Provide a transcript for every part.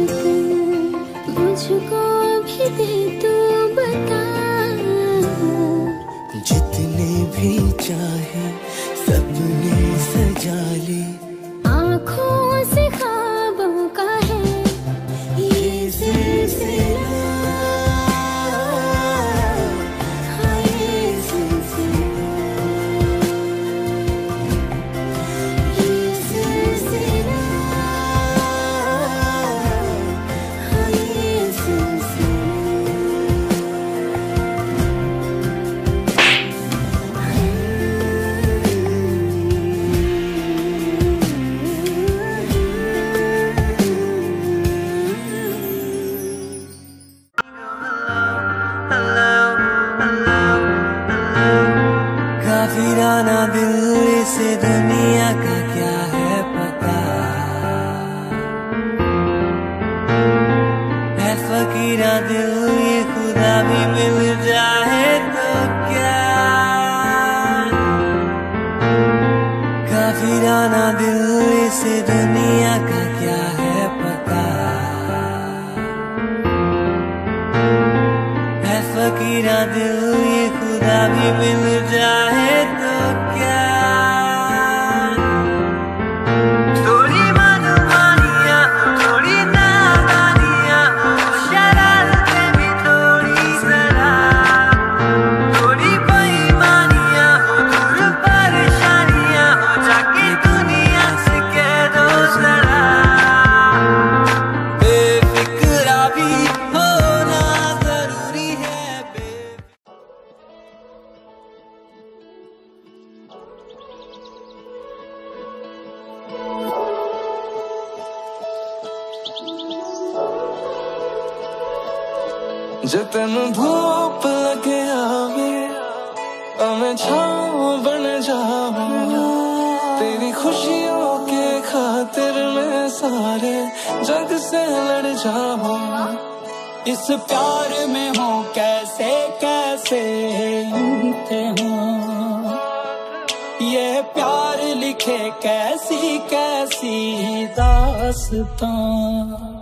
मुश्किल मुझको भी दे तू बता। जितने भी चाहे सपने सजा ले, आँखों से ख्वाबों का है ये सिलसिला। काफिराना दिल से दुनिया का क्या है पता है, फकीरा दिल ये खुदा भी मिल जाए तो क्या। काफिराना दिल से दुनिया का क्या है पता है, फकीरा दिल ये खुदा भी मिल जाए तो क्या। थोड़ी मनमानिया, थोड़ी नादानिया, शरारते भी थोड़ी जरा, थोड़ी बेईमानियां हो, दूर परेशानियां हो, जाके दुनिया से कह दो जरा। बेफिक्रा भी होना जरूरी है। जब तेनु धूप लगे आवे और मैं छाँव बन जाऊं, तेरी खुशियों के खातिर मैं सारे जग से लड़ जाऊं। इस प्यार में हूँ कैसे कैसे हूँ, ये प्यार लिखे कैसी कैसी दास्तां।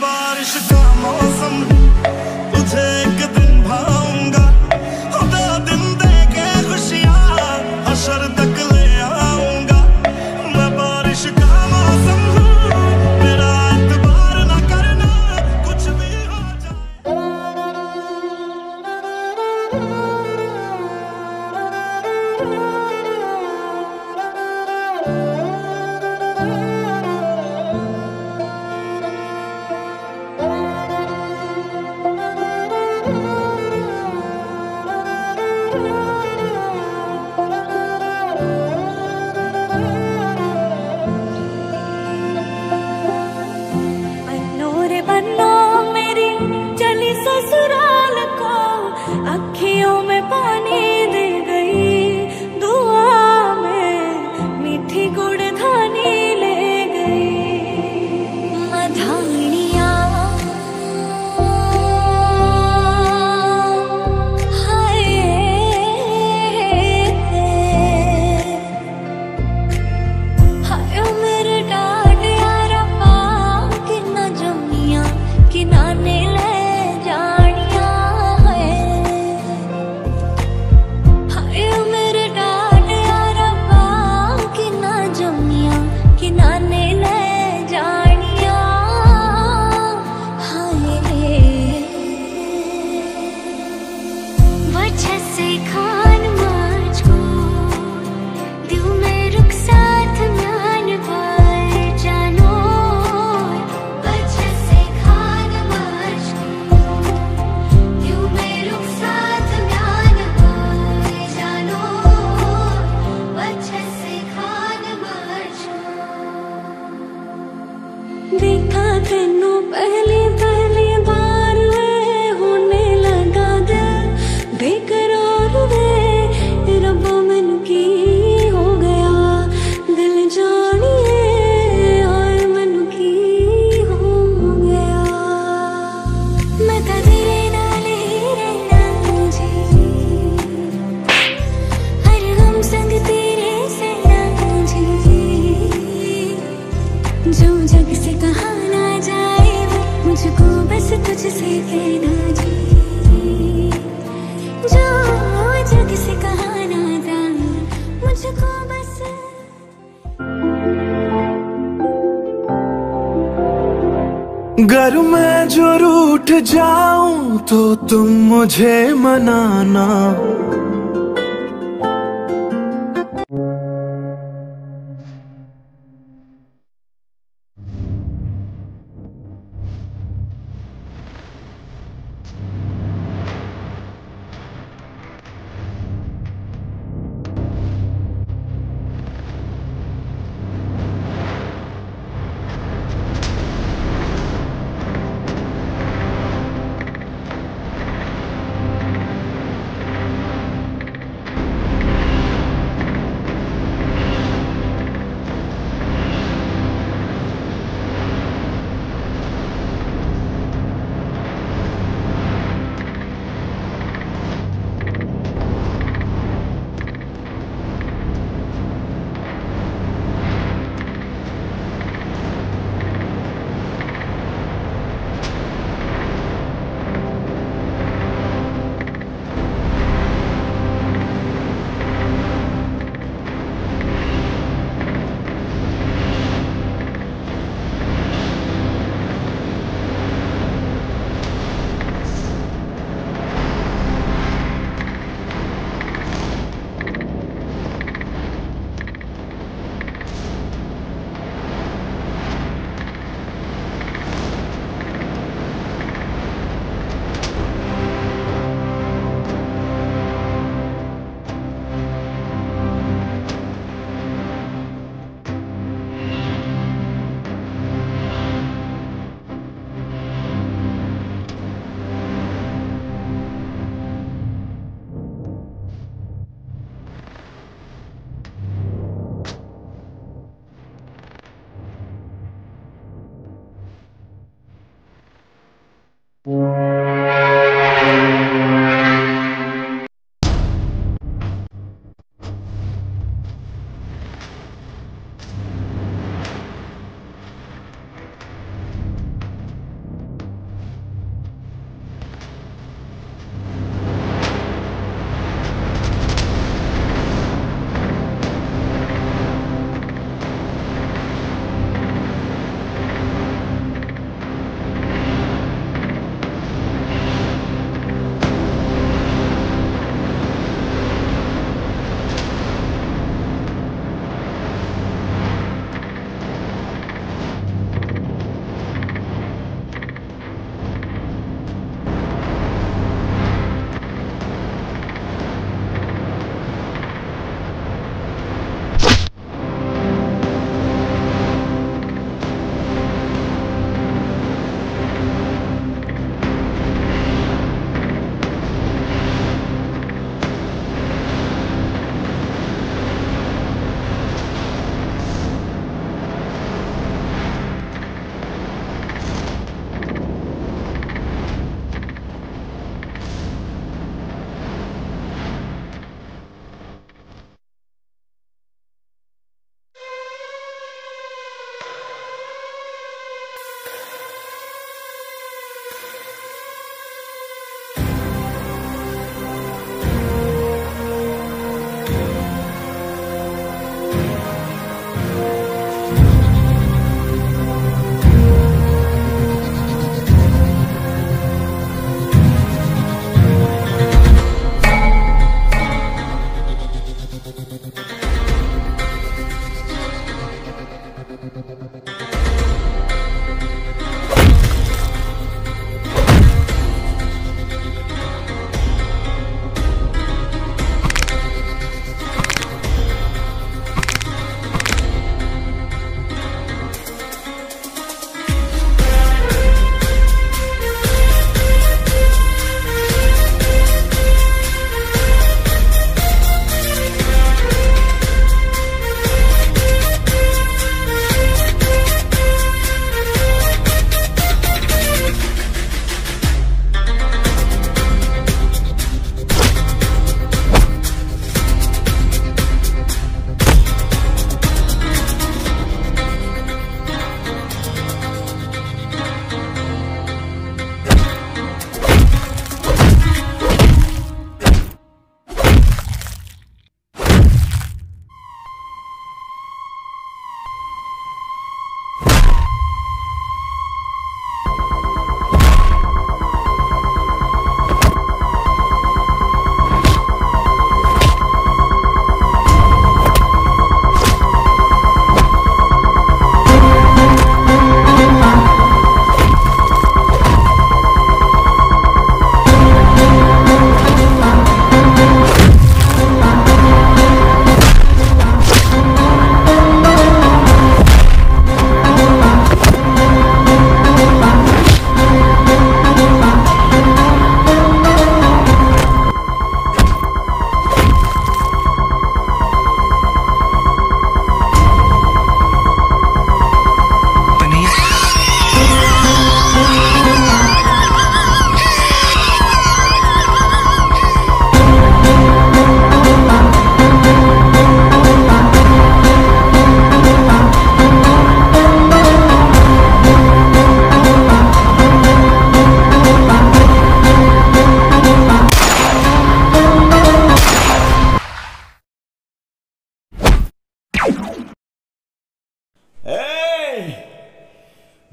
बारिश का मौसम तुझे एक दिन भाऊंगा, खुदा दिन दे के खुशियाँ हशर तक ले आऊंगा। मैं बारिश का मौसम मेरा एतबार ना करना, कुछ भी हो जाए। अगर मैं जो रूठ जाऊं तो तुम मुझे मनाना,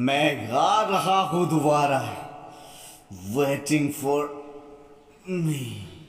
मैं गा रहा हूँ दोबारा, वेटिंग फॉर मी।